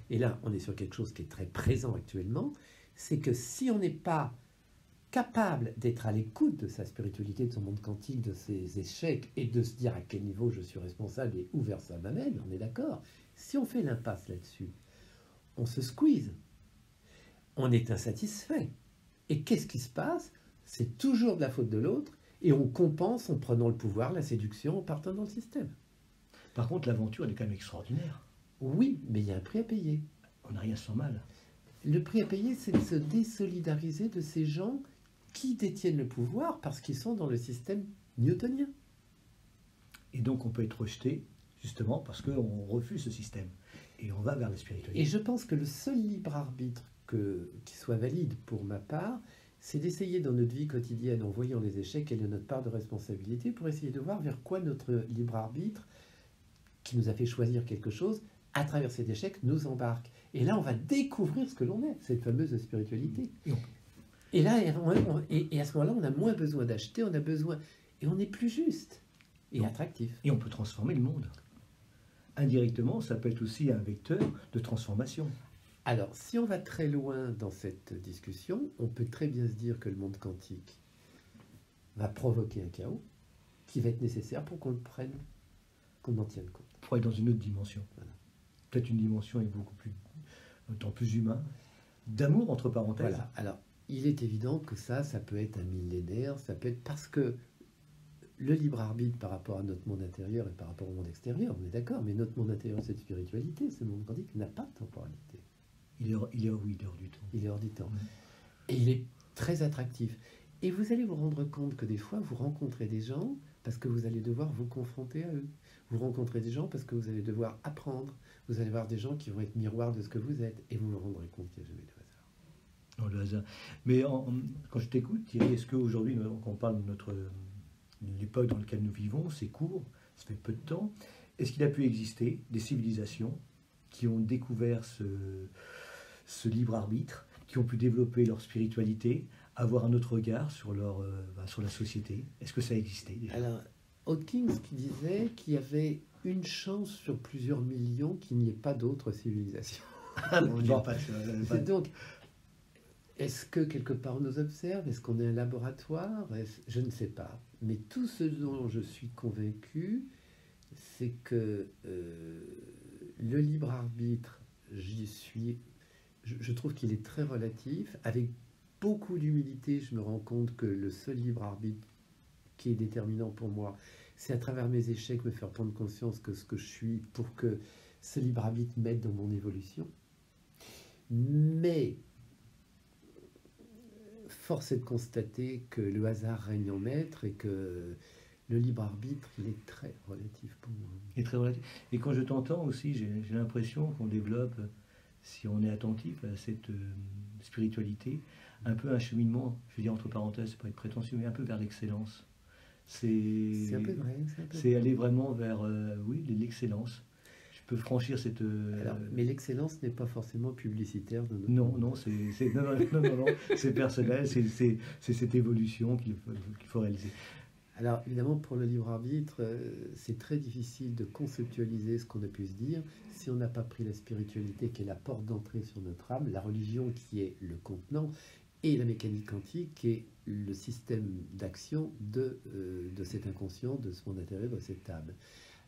et là on est sur quelque chose qui est très présent actuellement, c'est que si on n'est pas capable d'être à l'écoute de sa spiritualité, de son monde quantique, de ses échecs, et de se dire à quel niveau je suis responsable et où vers ça m'amène, on est d'accord. Si on fait l'impasse là-dessus, on se squeeze, on est insatisfait. Et qu'est-ce qui se passe? C'est toujours de la faute de l'autre, et on compense en prenant le pouvoir, la séduction, en partant dans le système. Par contre, l'aventure, elle est quand même extraordinaire. Oui, mais il y a un prix à payer. On n'a rien sans mal. Le prix à payer, c'est de se désolidariser de ces gens qui détiennent le pouvoir parce qu'ils sont dans le système newtonien. Et donc, on peut être rejeté, justement, parce qu'on refuse ce système. Et on va vers la spiritualité. Et je pense que le seul libre arbitre que, qui soit valide pour ma part, c'est d'essayer dans notre vie quotidienne, en voyant les échecs, quelle est notre part de responsabilité pour essayer de voir vers quoi notre libre arbitre, qui nous a fait choisir quelque chose, à travers cet échec, nous embarque. Et là, on va découvrir ce que l'on est, cette fameuse spiritualité. Et là, et à ce moment-là, on a moins besoin d'acheter, on a besoin... Et on est plus juste et attractif. Et on peut transformer le monde. Indirectement, ça peut être aussi un vecteur de transformation. Alors, si on va très loin dans cette discussion, on peut très bien se dire que le monde quantique va provoquer un chaos qui va être nécessaire pour qu'on le prenne, qu'on en tienne compte. Pour être dans une autre dimension. Voilà. Peut-être une dimension est beaucoup plus, d'autant plus humain, d'amour entre parenthèses. Voilà. Alors, il est évident que ça, ça peut être un millénaire, ça peut être parce que le libre arbitre par rapport à notre monde intérieur et par rapport au monde extérieur, on est d'accord, mais notre monde intérieur, cette spiritualité, ce monde quantique n'a pas de temporalité. Il est, hors, il, est hors, oui, il est hors du temps. Il est hors du temps. Et il est très attractif. Et vous allez vous rendre compte que des fois, vous rencontrez des gens parce que vous allez devoir vous confronter à eux. Vous rencontrez des gens parce que vous allez devoir apprendre. Vous allez voir des gens qui vont être miroirs de ce que vous êtes. Et vous vous rendrez compte qu'il n'y a jamais de hasard. Non, le hasard. Mais en, en, quand je t'écoute, Thierry, est-ce qu'aujourd'hui, quand on parle de notre l'époque dans laquelle nous vivons, c'est court, ça fait peu de temps, est-ce qu'il a pu exister des civilisations qui ont découvert ce... ce libre arbitre, qui ont pu développer leur spiritualité, avoir un autre regard sur, leur, euh, sur la société? Est-ce que ça existait déjà? Alors, Hawkins qui disait qu'il y avait une chance sur plusieurs millions qu'il n'y ait pas d'autres civilisations. Ah, bon, bon, pas, pas. Donc, est-ce que quelque part on nous observe? Est-ce qu'on est un laboratoire? Je ne sais pas. Mais tout ce dont je suis convaincu, c'est que euh, le libre arbitre, j'y suis... Je trouve qu'il est très relatif. Avec beaucoup d'humilité, je me rends compte que le seul libre arbitre qui est déterminant pour moi, c'est à travers mes échecs me faire prendre conscience que ce que je suis, pour que ce libre arbitre m'aide dans mon évolution. Mais force est de constater que le hasard règne en maître et que le libre arbitre, il est très relatif pour moi. Il est très relatif. Et quand je t'entends aussi, j'ai l'impression qu'on développe, si on est attentif à cette euh, spiritualité, un peu un cheminement, je veux dire entre parenthèses, c'est pas être prétentieux, mais un peu vers l'excellence. C'est un peu vrai. C'est aller vraiment vers euh, oui, l'excellence. Je peux franchir cette... Euh, Alors, mais l'excellence n'est pas forcément publicitaire. Dans notre non, non, c'est non, non, non, non, non, personnel, c'est cette évolution qu'il faut, qu'il faut réaliser. Alors, évidemment, pour le libre arbitre, c'est très difficile de conceptualiser ce qu'on a pu se dire si on n'a pas pris la spiritualité qui est la porte d'entrée sur notre âme, la religion qui est le contenant, et la mécanique quantique qui est le système d'action de, euh, de cet inconscient, de ce monde intérieur, de cette âme.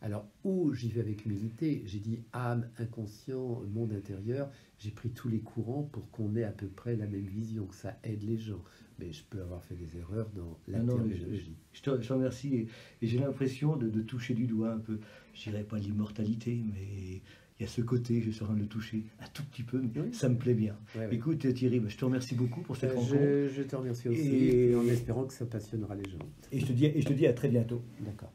Alors, où j'y vais avec humilité, j'ai dit âme, inconscient, monde intérieur, j'ai pris tous les courants pour qu'on ait à peu près la même vision, que ça aide les gens. Mais je peux avoir fait des erreurs dans l'intériologie. Je, je te remercie et, et j'ai l'impression de, de toucher du doigt un peu, je dirais pas l'immortalité, mais il y a ce côté, je suis en train de le toucher un tout petit peu, mais oui, ça me plaît bien. Ouais, ouais. Écoute Thierry, je te remercie beaucoup pour cette euh, rencontre. Je, je te remercie aussi et, en espérant que ça passionnera les gens. Et je te dis, et je te dis à très bientôt. D'accord.